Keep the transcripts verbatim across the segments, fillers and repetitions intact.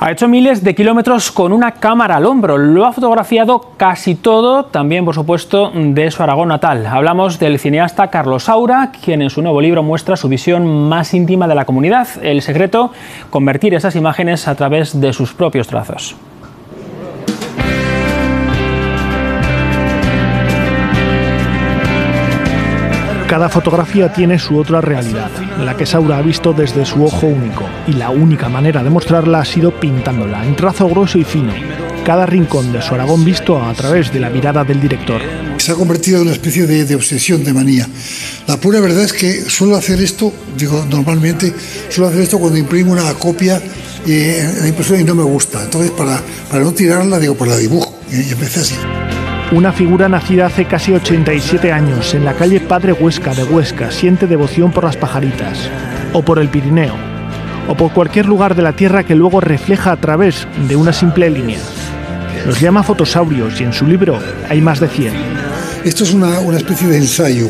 Ha hecho miles de kilómetros con una cámara al hombro, lo ha fotografiado casi todo, también por supuesto de su Aragón natal. Hablamos del cineasta Carlos Saura, quien en su nuevo libro muestra su visión más íntima de la comunidad. El secreto, convertir esas imágenes a través de sus propios trazos. Cada fotografía tiene su otra realidad, la que Saura ha visto desde su ojo único, y la única manera de mostrarla ha sido pintándola en trazo grueso y fino, cada rincón de su Aragón visto a través de la mirada del director. Se ha convertido en una especie de, de obsesión, de manía. La pura verdad es que suelo hacer esto, digo, normalmente suelo hacer esto cuando imprimo una copia eh, en la impresora y no me gusta, entonces para, para no tirarla, digo, pues la dibujo, y empecé así. Una figura nacida hace casi ochenta y siete años en la calle Padre Huesca de Huesca siente devoción por las pajaritas, o por el Pirineo, o por cualquier lugar de la tierra que luego refleja a través de una simple línea. Los llama fotosaurios y en su libro hay más de cien. Esto es una, una especie de ensayo,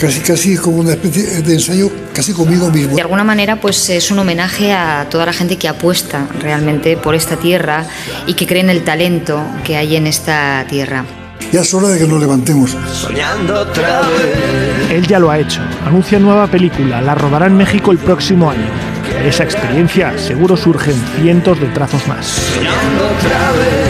casi, casi como una especie de ensayo casi conmigo mismo. De alguna manera pues es un homenaje a toda la gente que apuesta realmente por esta tierra y que cree en el talento que hay en esta tierra. Ya es hora de que nos levantemos. Soñando otra vez. Él ya lo ha hecho. Anuncia nueva película. La rodará en México el próximo año. De esa experiencia seguro surgen cientos de trazos más. Soñando otra vez.